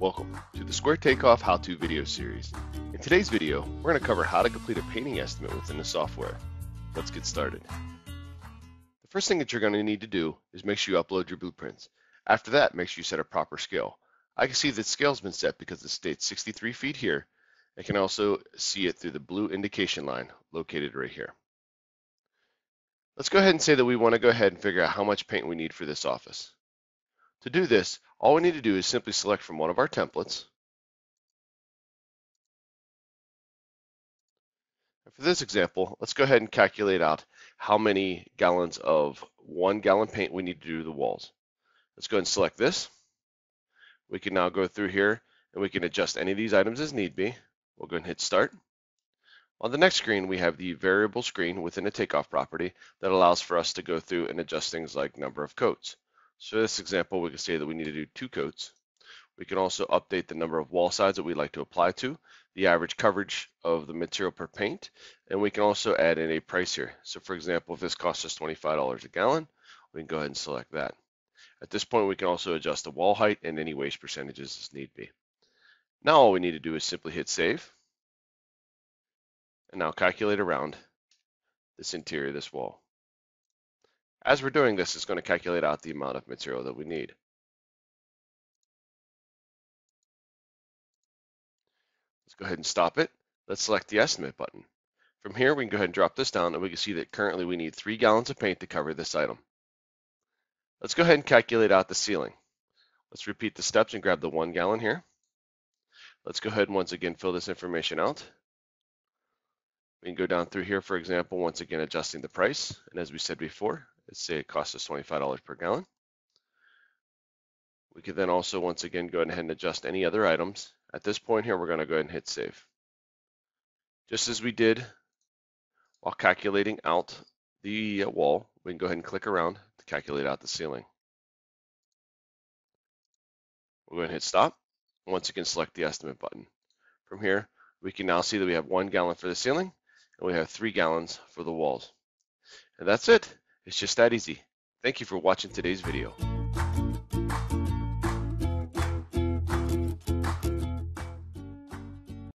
Welcome to the Square Takeoff How-To video series. In today's video, we're going to cover how to complete a painting estimate within the software. Let's get started. The first thing that you're going to need to do is make sure you upload your blueprints. After that, make sure you set a proper scale. I can see that scale's been set because it states 63 feet here. I can also see it through the blue indication line located right here. Let's go ahead and say that we want to go ahead and figure out how much paint we need for this office. To do this, all we need to do is simply select from one of our templates. And for this example, let's go ahead and calculate out how many gallons of 1 gallon paint we need to do the walls. Let's go ahead and select this. We can now go through here and we can adjust any of these items as need be. We'll go ahead and hit start. On the next screen, we have the variable screen within a takeoff property that allows for us to go through and adjust things like number of coats. So in this example, we can say that we need to do 2 coats. We can also update the number of wall sides that we'd like to apply to, the average coverage of the material per paint, and we can also add in a price here. So for example, if this costs us $25 a gallon, we can go ahead and select that. At this point, we can also adjust the wall height and any waste percentages as need be. Now all we need to do is simply hit save, and now calculate around this interior of this wall. As we're doing this, it's going to calculate out the amount of material that we need. Let's go ahead and stop it. Let's select the estimate button. From here, we can go ahead and drop this down, and we can see that currently we need 3 gallons of paint to cover this item. Let's go ahead and calculate out the ceiling. Let's repeat the steps and grab the 1 gallon here. Let's go ahead and once again fill this information out. We can go down through here, for example, once again adjusting the price. And as we said before, let's say it costs us $25 per gallon. We could then also once again go ahead and adjust any other items. At this point here, we're going to go ahead and hit save. Just as we did while calculating out the wall, we can go ahead and click around to calculate out the ceiling. We'll go ahead and hit stop. Once again, select the estimate button. From here, we can now see that we have 1 gallon for the ceiling and we have 3 gallons for the walls. And that's it. It's just that easy. Thank you for watching today's video.